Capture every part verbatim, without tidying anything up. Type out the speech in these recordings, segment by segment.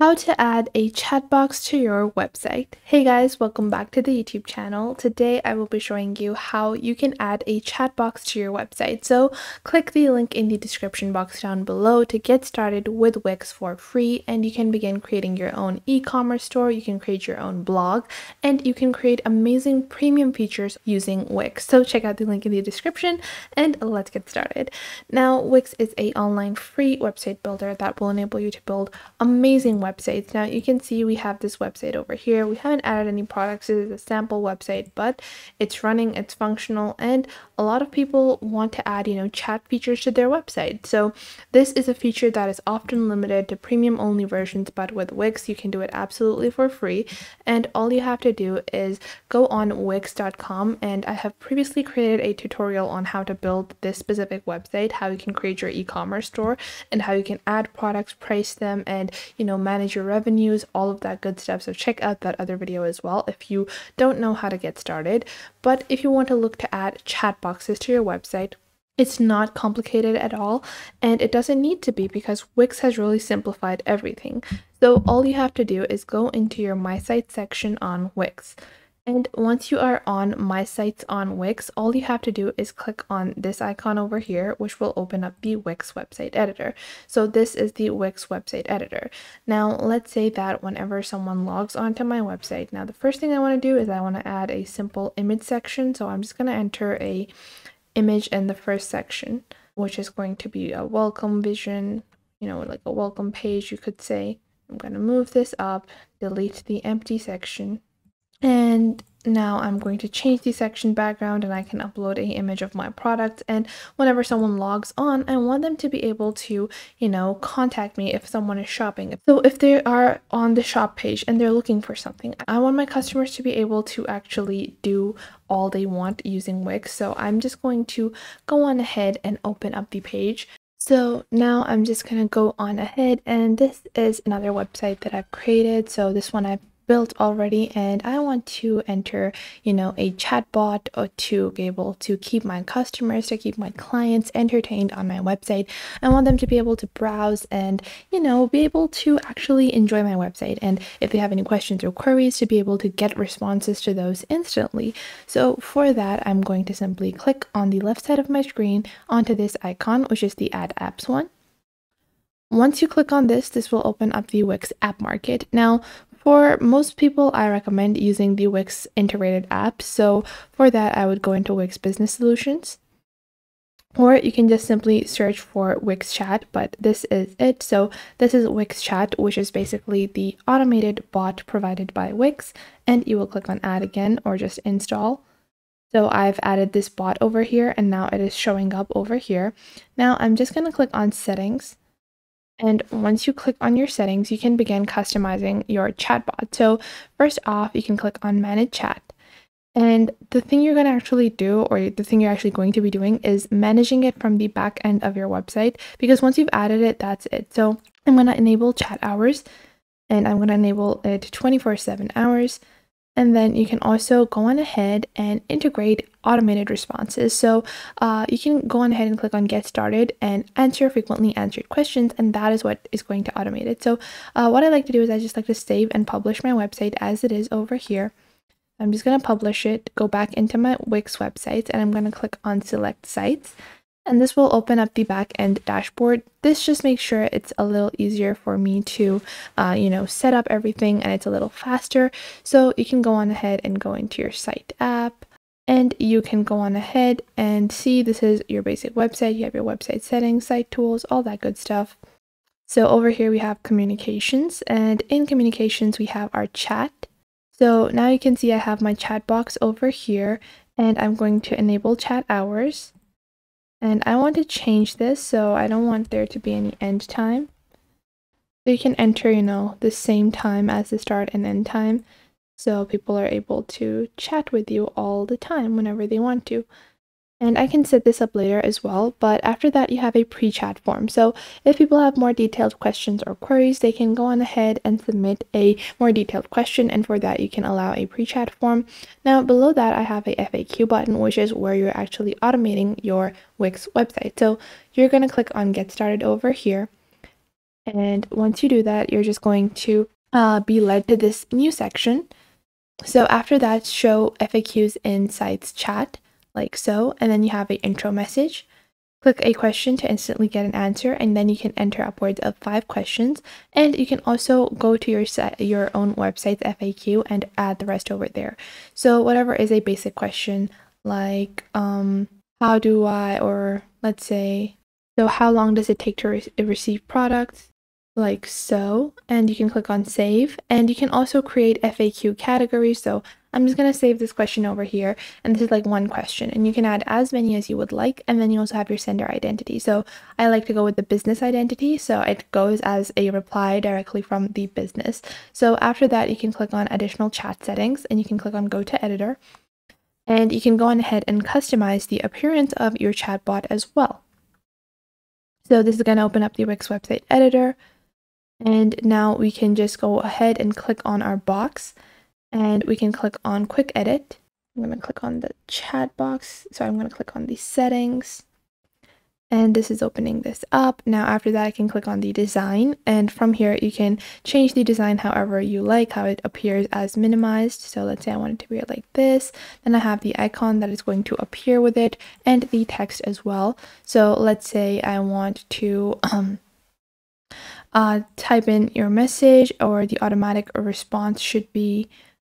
How to add a chat box to your website. Hey guys, welcome back to the YouTube channel. Today I will be showing you how you can add a chat box to your website. So click the link in the description box down below to get started with Wix for free, and you can begin creating your own e-commerce store, you can create your own blog, and you can create amazing premium features using Wix. So check out the link in the description and let's get started. Now, Wix is an online free website builder that will enable you to build amazing websites. Websites. Now you can see we have this website over here. We haven't added any products. This is a sample website, but it's running, it's functional, and a lot of people want to add, you know, chat features to their website. So this is a feature that is often limited to premium only versions, but with Wix, you can do it absolutely for free. And all you have to do is go on wix dot com, and I have previously created a tutorial on how to build this specific website, how you can create your e-commerce store, and how you can add products, price them, and, you know, manage your revenues, all of that good stuff. So check out that other video as well if you don't know how to get started. But if you want to look to add chat boxes to your website, it's not complicated at all, and it doesn't need to be because Wix has really simplified everything. So all you have to do is go into your My Site section on Wix. And once you are on My Sites on Wix, all you have to do is click on this icon over here, which will open up the Wix website editor. So this is the Wix website editor. Now, let's say that whenever someone logs onto my website, now the first thing I want to do is I want to add a simple image section. So I'm just going to enter a image in the first section, which is going to be a welcome vision, you know, like a welcome page, you could say. I'm going to move this up, delete the empty section. And now I'm going to change the section background, and I can upload an image of my product. And whenever someone logs on, I want them to be able to, you know, contact me if someone is shopping. So if they are on the shop page and they're looking for something, I want my customers to be able to actually do all they want using Wix. So I'm just going to go on ahead and open up the page. So now I'm just going to go on ahead, and this is another website that I've created. So this one I've built already, and I want to enter, you know, a chatbot or to be able to keep my customers, to keep my clients entertained on my website. I want them to be able to browse and, you know, be able to actually enjoy my website, and if they have any questions or queries, to be able to get responses to those instantly. So for that, I'm going to simply click on the left side of my screen onto this icon, which is the Add Apps one. Once you click on this, this will open up the Wix app market. Now, for most people, I recommend using the Wix integrated app. So for that, I would go into Wix Business Solutions, or you can just simply search for Wix Chat, but this is it. So this is Wix Chat, which is basically the automated bot provided by Wix, and you will click on Add again or just Install. So I've added this bot over here, and now it is showing up over here. Now I'm just going to click on Settings. And once you click on your settings, you can begin customizing your chatbot. So first off, you can click on Manage Chat. And the thing you're going to actually do, or the thing you're actually going to be doing, is managing it from the back end of your website, because once you've added it, that's it. So I'm going to enable chat hours, and I'm going to enable it twenty-four seven hours. And then you can also go on ahead and integrate automated responses. So uh, you can go on ahead and click on Get Started and answer frequently answered questions, and that is what is going to automate it. So uh, what I like to do is I just like to save and publish my website as it is over here. I'm just going to publish it, go back into my Wix websites, and I'm going to click on Select Sites. And this will open up the back end dashboard. This just makes sure it's a little easier for me to, uh, you know, set up everything, and it's a little faster. So you can go on ahead and go into your site app, and you can go on ahead and see this is your basic website. You have your website settings, site tools, all that good stuff. So over here we have communications, and in communications we have our chat. So now you can see I have my chat box over here, and I'm going to enable chat hours. And I want to change this, so I don't want there to be any end time. So you can enter, you know, the same time as the start and end time, so people are able to chat with you all the time whenever they want to. And I can set this up later as well, but after that you have a pre-chat form. So if people have more detailed questions or queries, they can go on ahead and submit a more detailed question, and for that you can allow a pre-chat form. Now below that I have a F A Q button, which is where you're actually automating your Wix website. So you're going to click on Get Started over here, And once you do that, you're just going to uh, be led to this new section. So after that, show F A Qs in Sites chat, like so, and then you have an intro message. Click a question to instantly get an answer, and then you can enter upwards of five questions. And you can also go to your set, your own website's F A Q and add the rest over there. So whatever is a basic question, like um, how do I, or let's say, so how long does it take to re receive products? Like so, and you can click on save, and you can also create F A Q categories. So I'm just going to save this question over here, and this is like one question, and you can add as many as you would like. And then you also have your sender identity. So I like to go with the business identity, so it goes as a reply directly from the business. So after that, you can click on additional chat settings, and you can click on go to editor, and you can go on ahead and customize the appearance of your chatbot as well. So this is going to open up the Wix website editor. And now we can just go ahead and click on our box, and we can click on quick edit. I'm going to click on the chat box. So I'm going to click on the settings, and this is opening this up. Now after that, I can click on the design, and from here you can change the design however you like, how it appears as minimized. So let's say I want it to be like this. Then I have the icon that is going to appear with it, and the text as well. So let's say I want to, um, Uh, type in your message, or the automatic response should be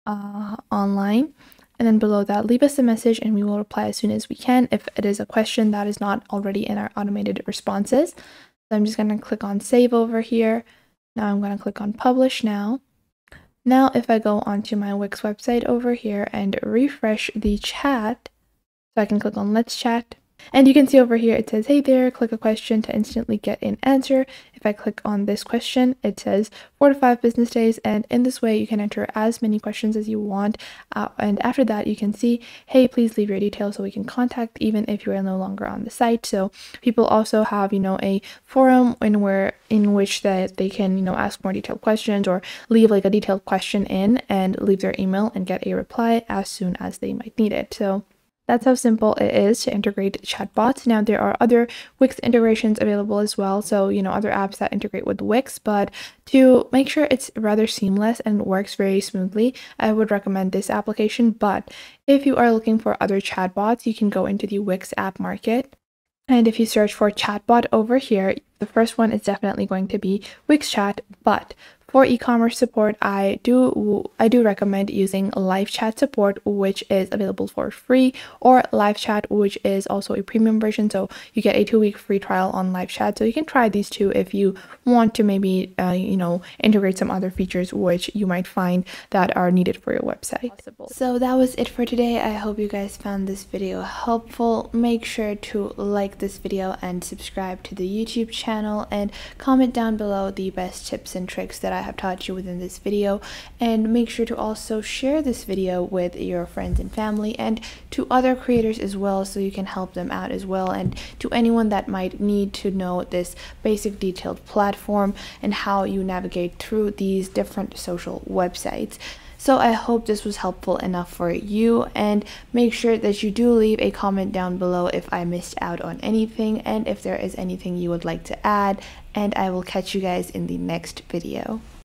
uh, online. And then below that, leave us a message and we will reply as soon as we can if it is a question that is not already in our automated responses. So I'm just going to click on save over here. Now I'm going to click on publish now. Now if I go onto my Wix website over here and refresh the chat, so I can click on let's chat. And you can see over here, it says, hey there, click a question to instantly get an answer. If I click on this question, it says four to five business days. And in this way, you can enter as many questions as you want. Uh, and after that, you can see, hey, please leave your details so we can contact, even if you are no longer on the site. So people also have, you know, a forum in where in which that they can, you know, ask more detailed questions, or leave like a detailed question in and leave their email and get a reply as soon as they might need it. So that's how simple it is to integrate chatbots. Now, there are other Wix integrations available as well. So, you know, other apps that integrate with Wix, but to make sure it's rather seamless and works very smoothly, I would recommend this application. But if you are looking for other chatbots, you can go into the Wix app market. And if you search for chatbot over here, the first one is definitely going to be Wix Chat. But for e-commerce support, I do I do recommend using live chat support, which is available for free, or live chat, which is also a premium version. So you get a two-week free trial on live chat. So you can try these two if you want to maybe uh, you know integrate some other features which you might find that are needed for your website. So that was it for today. I hope you guys found this video helpful. Make sure to like this video and subscribe to the YouTube channel, and comment down below the best tips and tricks that I I have taught you within this video. And make sure to also share this video with your friends and family, and to other creators as well, so you can help them out as well, and to anyone that might need to know this basic detailed platform and how you navigate through these different social websites. So I hope this was helpful enough for you, and make sure that you do leave a comment down below if I missed out on anything, and if there is anything you would like to add, and I will catch you guys in the next video.